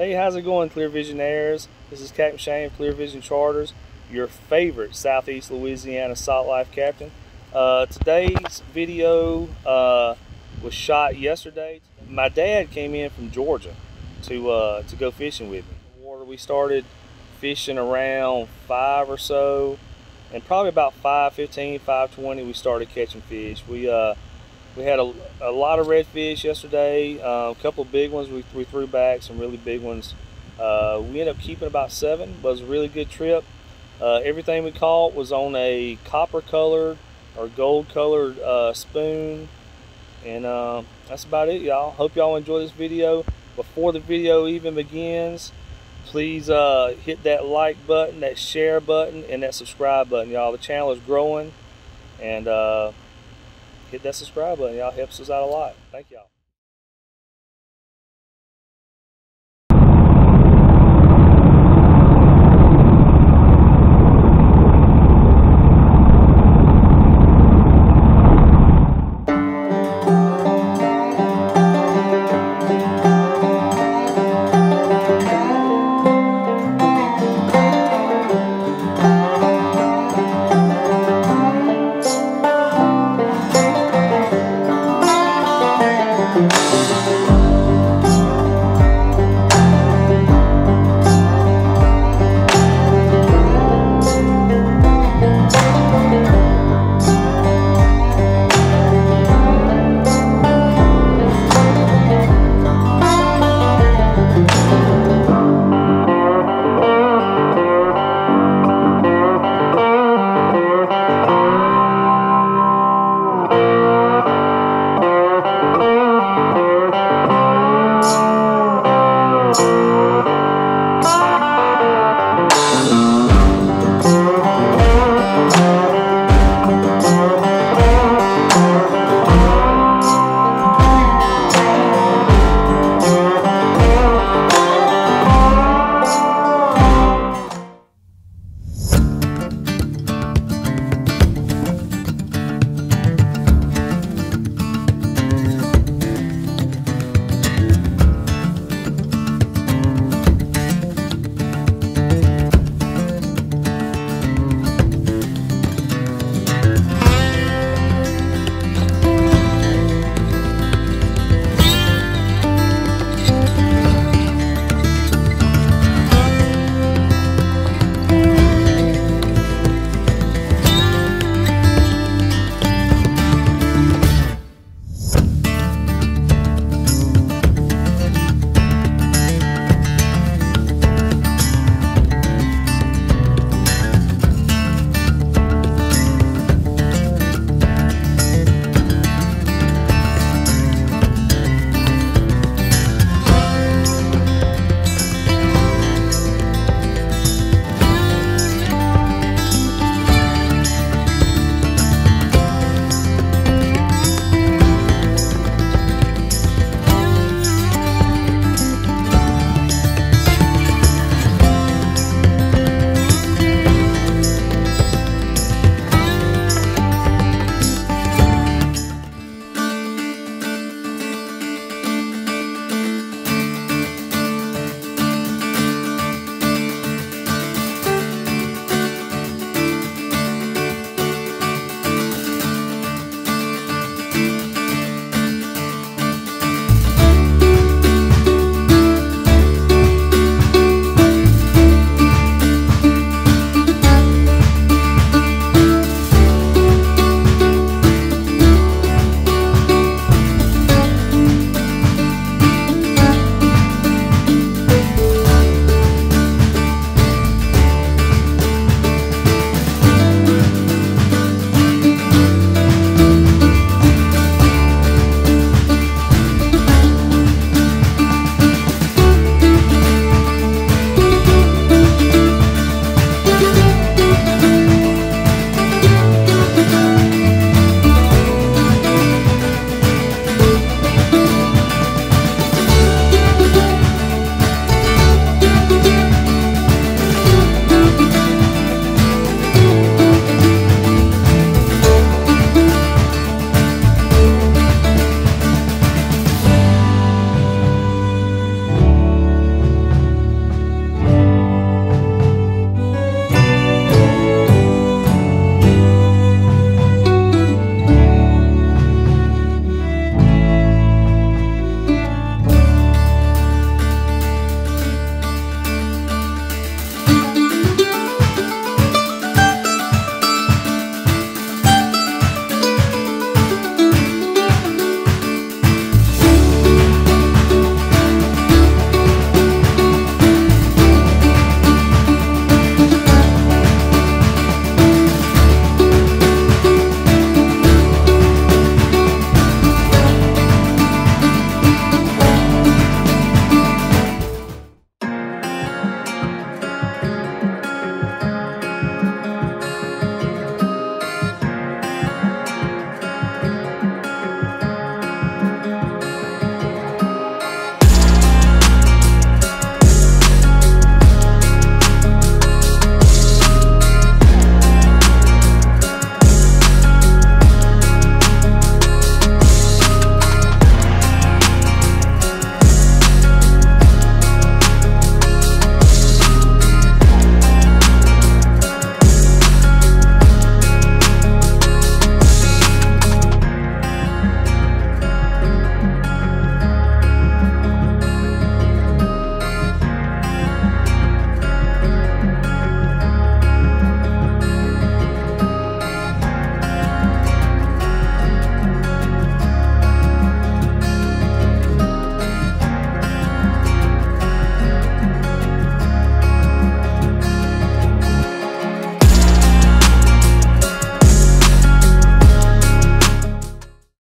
Hey, how's it going, Clear Visionaires? This is Captain Shane of Clear Vision Charters, your favorite Southeast Louisiana Salt Life captain. Today's video was shot yesterday. My dad came in from Georgia to go fishing with me. We started fishing around 5 or so, and probably about 5:15, 5:20 we started catching fish. We had a lot of redfish yesterday, a couple of big ones. We threw back some really big ones. We ended up keeping about 7, but it was a really good trip. Everything we caught was on a copper-colored or gold-colored spoon, and that's about it, y'all. Hope y'all enjoy this video. Before the video even begins, please hit that like button, that share button, and that subscribe button, y'all. The channel is growing, and hit that subscribe button, y'all. Helps us out a lot. Thank y'all.